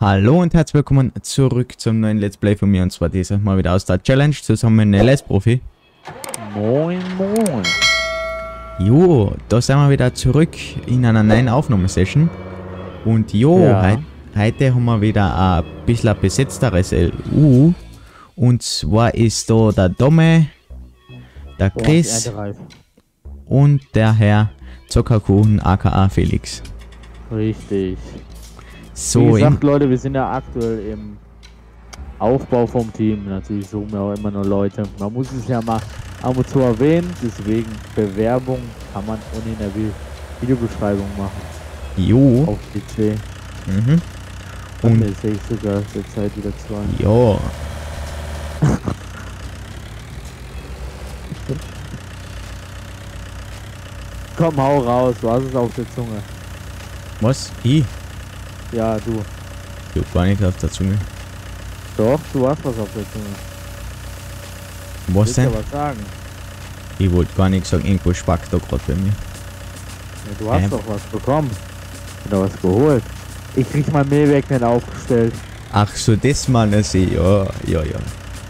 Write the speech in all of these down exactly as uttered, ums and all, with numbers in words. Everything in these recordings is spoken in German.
Hallo und herzlich willkommen zurück zum neuen Let's Play von mir, und zwar dieses Mal wieder aus der Challenge zusammen mit L S Profie. Moin moin. Jo, da sind wir wieder zurück in einer neuen Aufnahmesession. Und jo, ja. He heute haben wir wieder ein bisschen ein besetzteres L U. Und zwar ist da der Dome, der Chris und der Herr Zuckerkuchen aka Felix. Richtig. So, wie gesagt, Leute, wir sind ja aktuell im Aufbau vom Team. Natürlich suchen wir auch immer nur Leute. Man muss es ja mal ab und zu erwähnen. Deswegen Bewerbung kann man unten in der Videobeschreibung machen. Jo. Auf P C. Mhm. Und jetzt sehe ich sogar derzeit wieder zwei. Jo. Komm, hau raus. Du hast es auf der Zunge. Was? I? Ja, du. Ich hab gar nichts auf der Zunge. Doch, du hast was auf der Zunge. Was denn? Was sagen? Ich wollte gar nichts sagen, irgendwo spackt da gerade bei mir. Ja, du hast ähm. doch was bekommen. Oder was geholt. Ich krieg mein Mehlwerk nicht aufgestellt. Ach so, das mal, das ich, ja, ja, ja.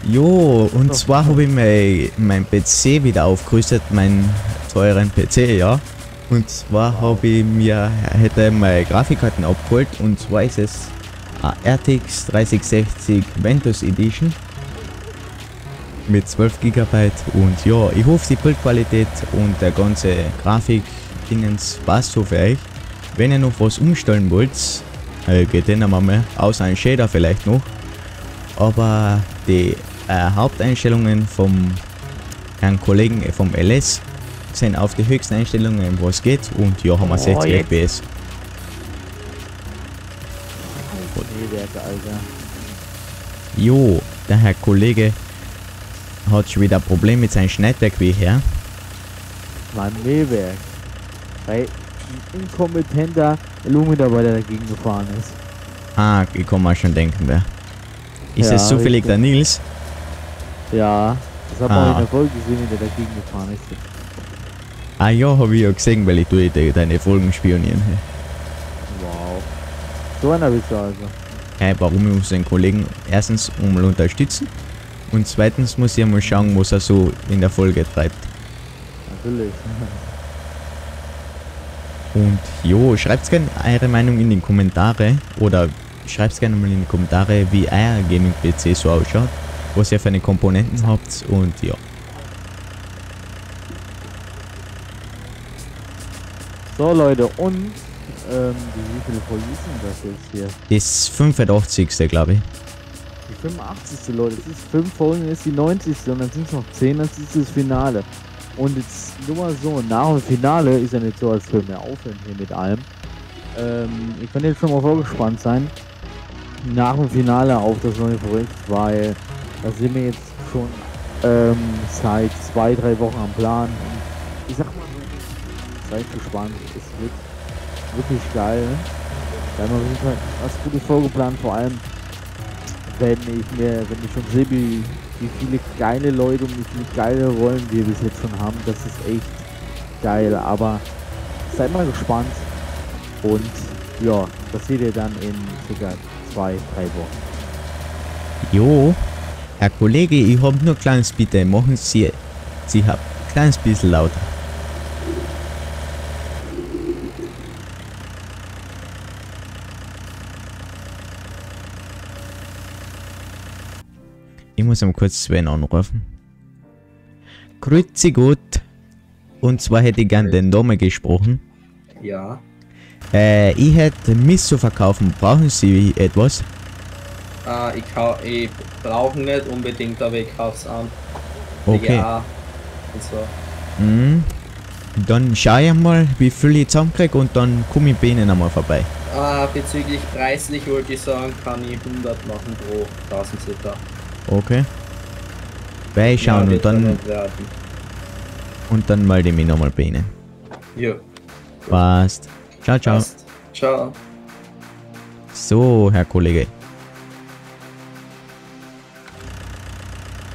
Jo, und zwar habe ich mein, mein P C wieder aufgerüstet, meinen teuren P C, ja. Und zwar habe ich mir hätte meine Grafikkarten abgeholt, und zwar ist es eine R T X dreißig sechzig Ventus Edition mit zwölf Gigabyte, und ja, ich hoffe die Bildqualität und der ganze Grafik-Dingens passt so für euch. Wenn ihr noch was umstellen wollt, äh, geht den einmal mal, außer ein Shader vielleicht noch, aber die äh, Haupteinstellungen vom Herrn Kollegen äh, vom L S sind auf die höchsten Einstellungen, wo es geht, und ja, haben wir sechzig F P S. Jo, der Herr Kollege hat schon wieder ein Problem mit seinem Schneidwerk, wie her. Mein Mähwerk, weil ein inkompetenter L U-Mitarbeiter dagegen gefahren ist. Ah, ich kann mal schon denken, wer. Ist es zufällig der Nils? Ja, das hat man auch in der Folge gesehen, wie der dagegen gefahren ist. Ah ja, habe ich ja gesehen, weil ich tue deine Folgen spionieren. Wow. So einer bist du also. Hey, warum ich muss den Kollegen erstens einmal unterstützen, und zweitens muss ich einmal schauen, was er so in der Folge treibt. Natürlich. Und jo, schreibt gerne eure Meinung in die Kommentare, oder schreibt gerne mal in die Kommentare, wie euer Gaming-P C so ausschaut, was ihr für eine Komponenten habt, und ja. So Leute, und ähm, wie viele Folgen sind das jetzt hier? Ist fünfundachtzig glaube ich. Die fünfundachtzig Leute, das ist fünf Folgen, ist die neunzig und dann sind es noch zehn, das ist das Finale. Und jetzt nur mal so, nach dem Finale ist ja nicht so, als würden wir aufhören hier mit allem. Ähm, ihr könnt jetzt schon mal vorgespannt sein, nach dem Finale auf das neue Projekt, weil da sind wir jetzt schon ähm, seit zwei, drei Wochen am Plan. Und ich sag mal, seid gespannt, es wird wirklich geil. Da haben wir auf jeden Fall was Gutes vorgeplant, vor allem wenn ich mir, wenn ich schon sehe, wie, wie viele geile Leute und wie viele geile Rollen wir bis jetzt schon haben, das ist echt geil, aber seid mal gespannt, und ja, das seht ihr dann in circa zwei, drei Wochen. Jo, Herr Kollege, ich hab nur kleines Bitte, machen Sie, Sie haben kleines bisschen lauter. Ich muss mal kurz Sven anrufen. Grüezi Gott. Und zwar hätte ich gern den Dome gesprochen. Ja. Äh, ich hätte Mist zu verkaufen. Brauchen Sie etwas? Ah, ich, ich brauche nicht unbedingt, aber ich kauf's an. Okay. B G A und so. Mhm. Dann schau ich mal, wie viel ich zusammenkriege, und dann komme ich bei Ihnen einmal vorbei. Ah, bezüglich preislich wollte ich sagen, kann ich hundert machen pro tausend Zeta. Okay. Bei schauen, ja, und dann und dann melde ich mich nochmal bei Ihnen. Ja. Passt. Ciao, ciao. Passt. Ciao. So, Herr Kollege.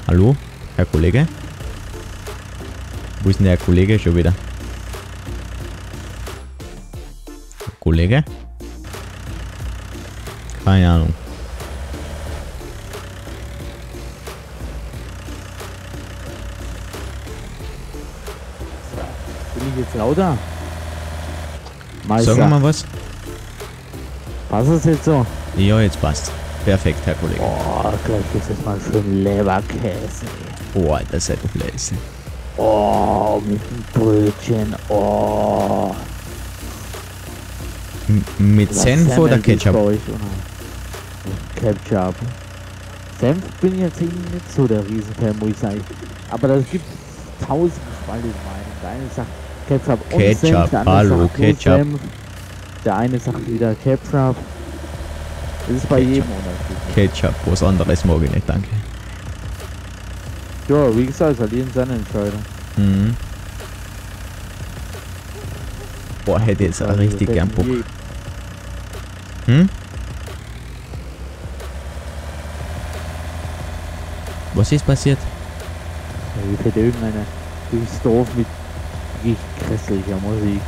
Hallo, Herr Kollege? Wo ist denn der Kollege schon wieder? Kollege? Keine Ahnung. Bin ich jetzt lauter? Meister. Sagen wir mal was. Passt es jetzt so? Ja, jetzt passt. Perfekt, Herr Kollege. Boah, gleich ist jetzt mal schön Leberkäse. Boah, das ist doch leise. Oh, mit dem Brötchen. Oh. M mit Senf oder Ketchup? Euch, oder? Ketchup. Senf bin ich jetzt nicht so der Riesenfan, muss ich sagen. Aber das gibt tausend spaltige Meinungen. Der eine sagt Ketchup und Ketchup, Senf, der andere hallo, sagt Ketchup. Senf. Der eine sagt wieder Ketchup. Das ist bei Ketchup. Jedem unterschiedlich. Ketchup, was anderes mag ich nicht, danke. Ja, wie gesagt, es hat jeden seine Entscheidung. Mhm. Boah, hätte jetzt auch richtig gern Bock. Hm? Was ist passiert? Ja, ich hätte irgendeine durchs Dorf mit richtig grässlicher Musik.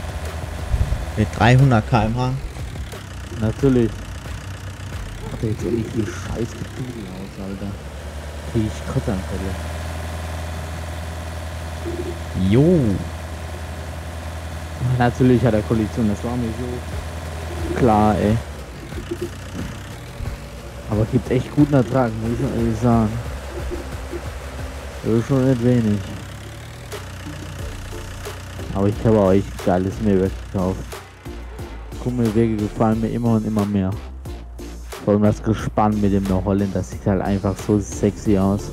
Mit dreihundert Kilometer pro Stunde? Natürlich. Macht jetzt ehrlich die scheiß Gefühle aus, Alter. Krieg ich Kotzanfälle. Jo. Natürlich hat er Kollision, das war mir so klar, ey. Aber gibt echt guten Ertrag, muss ich ehrlich sagen. Das ist schon nicht wenig. Aber ich habe auch echt geiles Mehrwerk gekauft. Kummelwege gefallen mir immer und immer mehr. Vor allem das Gespann mit dem New Holland, das sieht halt einfach so sexy aus.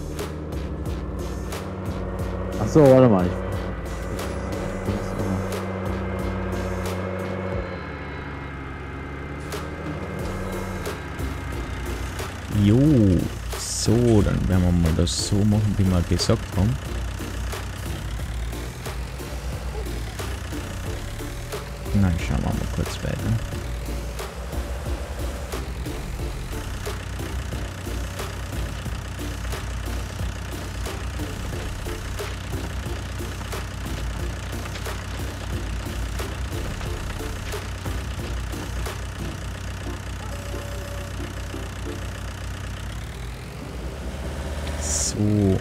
Achso, warte mal. Jo, so, dann werden wir mal das so machen, wie wir gesagt haben. Nein, schauen wir mal kurz weiter. So.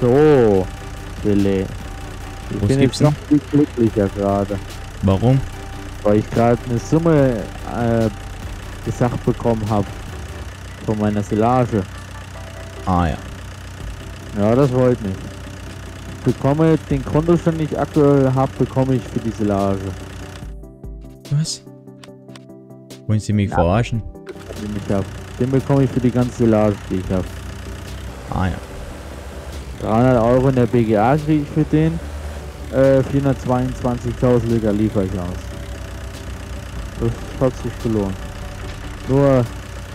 So, Wille. Ich was bin gibt's jetzt noch viel glücklicher gerade. Warum? Weil ich gerade eine Summe äh, gesagt bekommen habe von meiner Silage. Ah ja. Ja, das freut mich. Ich bekomme den Kontostand, den ich aktuell habe, bekomme ich für die Silage. Was? Wollen Sie mich ja verarschen? Den, ich hab. Den bekomme ich für die ganze Silage, die ich habe. Ah ja. dreihundert Euro in der B G A kriege ich für den, äh, vierhundertzweiundzwanzigtausend Liter liefere ich aus. Das hat sich gelohnt. Nur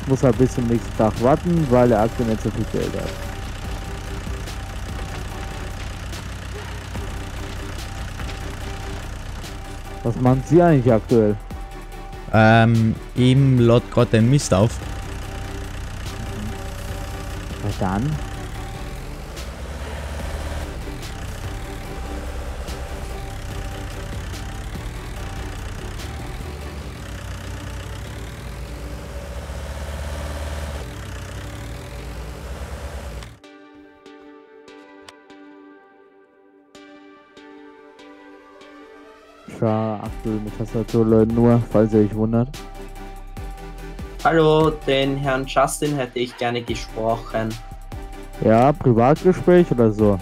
muss er bis zum nächsten Tag warten, weil der aktuell nicht so viel Geld hat. Was machen Sie eigentlich aktuell? Ähm, ihm lädt gerade den Mist auf. Na dann? Aktuell mit Tastatur nur, falls ihr euch wundert. Hallo, den Herrn Justin hätte ich gerne gesprochen. Ja, Privatgespräch oder so?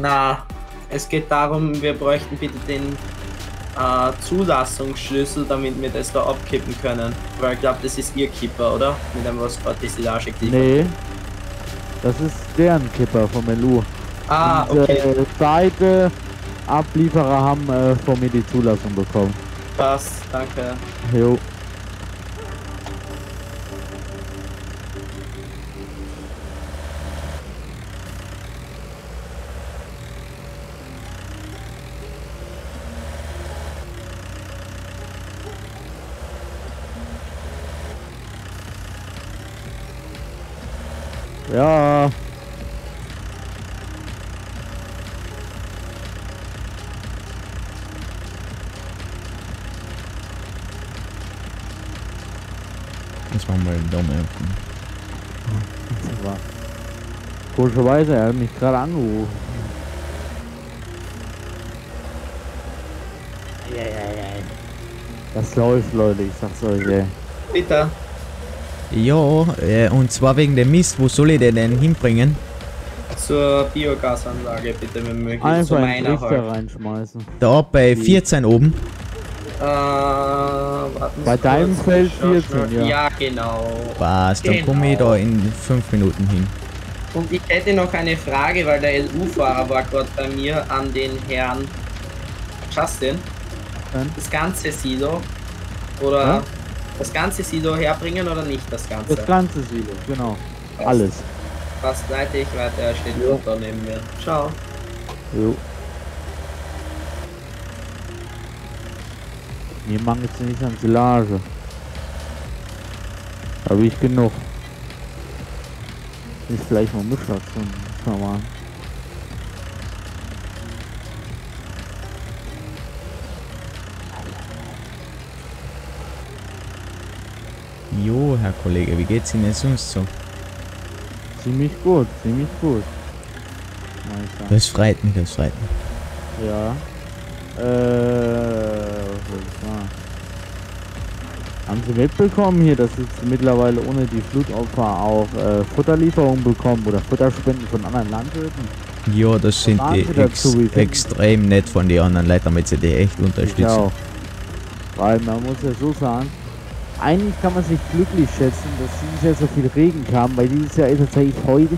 Na, es geht darum, wir bräuchten bitte den äh, Zulassungsschlüssel, damit wir das da abkippen können. Weil ich glaube, das ist ihr Kipper, oder? Mit dem, was gerade die da schickt. Nee. Das ist deren Kipper vom L U. Ah, und, okay. Äh, beide Ablieferer haben äh, von mir die Zulassung bekommen. Passt, danke. Jo. Ja. Jetzt machen wir den Daumen öffnen. Komischerweise, er hat mich gerade angerufen. Das läuft, Leute, ich sag's euch, ey. Bitte. Ja, äh, und zwar wegen dem Mist, wo soll ich den denn hinbringen? Zur Biogasanlage bitte, wenn möglich. Einfach einen Trichter reinschmeißen. Da bei vierzehn oben. Äh, warten Sie. Bei deinem Feld vierzehn, ja. Ja, genau. Passt, dann komme ich da in fünf Minuten hin. Und ich hätte noch eine Frage, weil der L U-Fahrer war gerade bei mir an den Herrn Justin. Das ganze Silo. Oder... Ja? Das ganze Silo herbringen oder nicht das ganze? Das ganze Silo, genau. Passt. Alles. Passt, leite ich weiter, er steht nur da neben mir. Ciao. Jo. Mir mangelt es nicht an Silage. Habe ich genug. Ist vielleicht mal Muschlag schon. Mal. Jo, Herr Kollege, wie geht's Ihnen sonst so? Ziemlich gut, ziemlich gut. Das freut mich, das freut mich. Ja. Äh, was haben Sie mitbekommen hier, dass es mittlerweile ohne die Flutopfer auch äh, Futterlieferungen bekommen oder Futterspenden von anderen Landwirten? Ja, das sind die ex extrem nett von den anderen Leuten, damit sie die echt unterstützen. Auch. Weil man muss ja so sagen, eigentlich kann man sich glücklich schätzen, dass dieses Jahr so viel Regen kam, weil dieses Jahr ist tatsächlich heute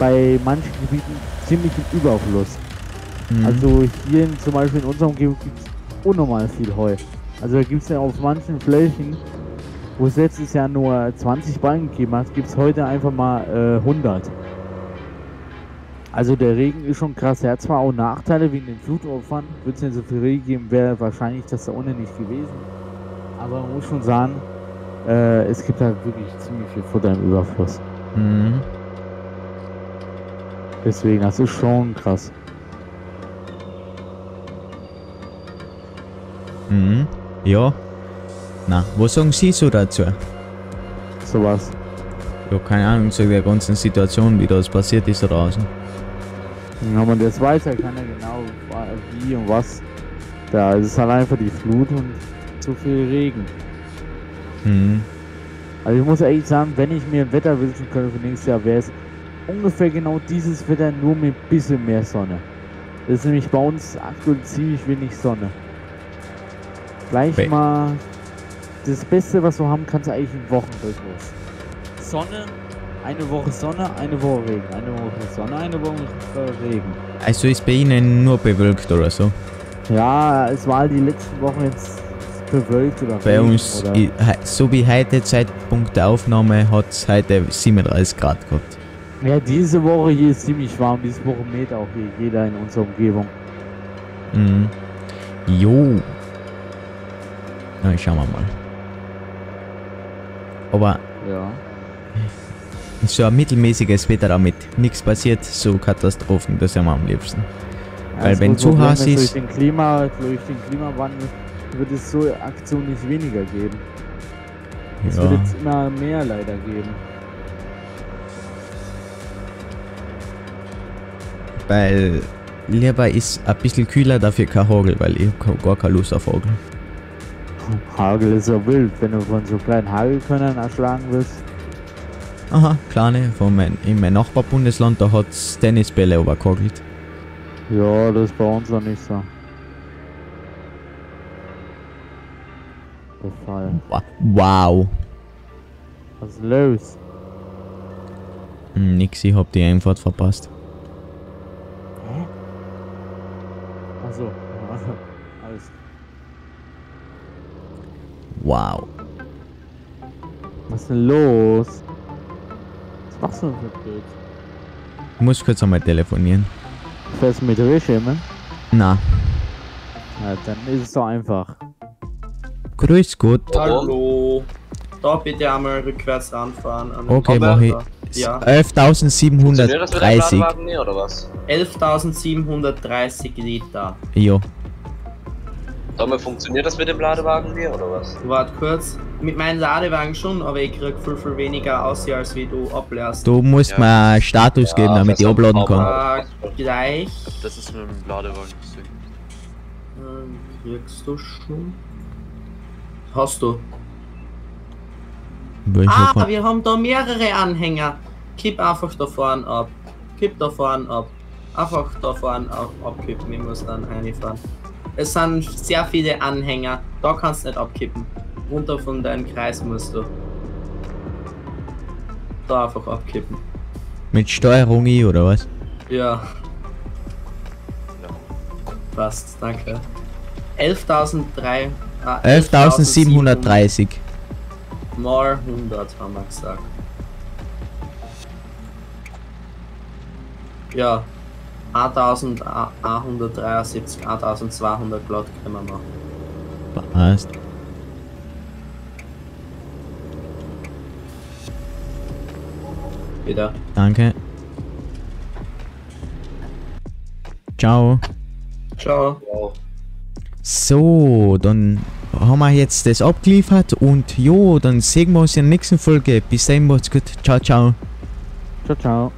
bei manchen Gebieten ziemlich im Überfluss. Mhm. Also hier in, zum Beispiel in unserem Gebiet gibt es unnormal viel Heu. Also da gibt es ja auf manchen Flächen, wo es letztes Jahr nur zwanzig Ballen gegeben hat, gibt es heute einfach mal äh, hundert. Also der Regen ist schon krass. Er hat zwar auch Nachteile wegen den Flutopfern, wird es denn so viel Regen geben, wäre wahrscheinlich das da ohne nicht gewesen. Aber man muss schon sagen, äh, es gibt halt wirklich ziemlich viel Futter im Überfluss. Mhm. Deswegen, das ist schon krass. Mhm. Ja. Na, was sagen Sie so dazu? So was? Ja, keine Ahnung, zu der ganzen Situation, wie das passiert ist da draußen. Ja, man das weiß ja keiner genau, wie und was. Da ist halt einfach die Flut und so viel Regen. Mhm. Also ich muss ehrlich sagen, wenn ich mir ein Wetter wünschen könnte für nächstes Jahr, wäre es ungefähr genau dieses Wetter, nur mit ein bisschen mehr Sonne. Das ist nämlich bei uns aktuell ziemlich wenig Sonne. Gleich okay. Mal das Beste, was wir haben, kannst du eigentlich in Wochenrhythmus. Sonne, eine Woche Sonne, eine Woche Regen, eine Woche Sonne, eine Woche Regen. Also ist bei Ihnen nur bewölkt oder so? Ja, es war die letzten Wochen jetzt bewölkt oder bei Regen, uns, oder? Ich, so wie heute, Zeitpunkt der Aufnahme, hat es heute siebenunddreißig Grad gehabt. Ja, diese Woche hier ist ziemlich warm, diese Woche mäht auch hier jeder in unserer Umgebung. Mhm. Jo. Na, schauen wir mal. Aber ja. So ein mittelmäßiges Wetter damit. Nichts passiert, so Katastrophen, das haben wir am liebsten. Ja, weil wenn zu heiß ist... Durch den, Klima, durch den Klimawandel wird es so Aktion nicht weniger geben. Es ja. wird jetzt immer mehr leider geben. Weil lieber ist ein bisschen kühler, dafür kein Hagel, weil ich hab gar keine Lust auf Hagel. Hagel ist ja wild, wenn du von so kleinen Hagelkörnern erschlagen wirst. Aha, kleine, von mein, in meinem Nachbarbundesland, da hat's Tennisbälle überkagelt. Ja, das ist bei uns noch nicht so. Befall. Wow. Was ist los? Nix, ich hab die Einfahrt verpasst. Hä? Achso. Alles. Wow. Was ist denn los? Was machst du denn für Bild? Ich muss kurz einmal telefonieren. Fährst du mit Rehschirmen? Na. Na, dann ist es doch einfach. Grüß Gott. Hallo. Da bitte einmal rückwärts ranfahren. An okay, mach ich. Ja. elftausendsiebenhundertdreißig. elftausendsiebenhundertdreißig Liter. Jo. Damit funktioniert das mit dem Ladewagen hier oder was? Warte kurz. Mit meinem Ladewagen schon, aber ich krieg viel, viel weniger aus hier als wie du ablässt. Du musst ja. Mir Status ja, geben, damit ich abladen kann. Aber gleich. Das ist mit dem Ladewagen. Ähm, kriegst du schon? Hast du? Ah, hab... wir haben da mehrere Anhänger. Kipp einfach da vorne ab. Kipp da vorne ab. Einfach da vorne ab. Abkippen. Ich muss dann reinfahren. Es sind sehr viele Anhänger. Da kannst du nicht abkippen. Runter von deinem Kreis musst du. Da einfach abkippen. Mit Steuerung I oder was? Ja. Passt, danke. elftausenddreihundert. Ah, elftausendsiebenhundertdreißig. Mal hundert haben wir gesagt. Ja, achttausend, achthundertdreiundsiebzig, achttausendzweihundert glatt können wir machen. Passt. Wieder. Danke. Ciao. Ciao. Ciao. So, dann haben wir jetzt das abgeliefert und jo, dann sehen wir uns in der nächsten Folge. Bis dahin, macht's gut. Ciao, ciao. Ciao, ciao.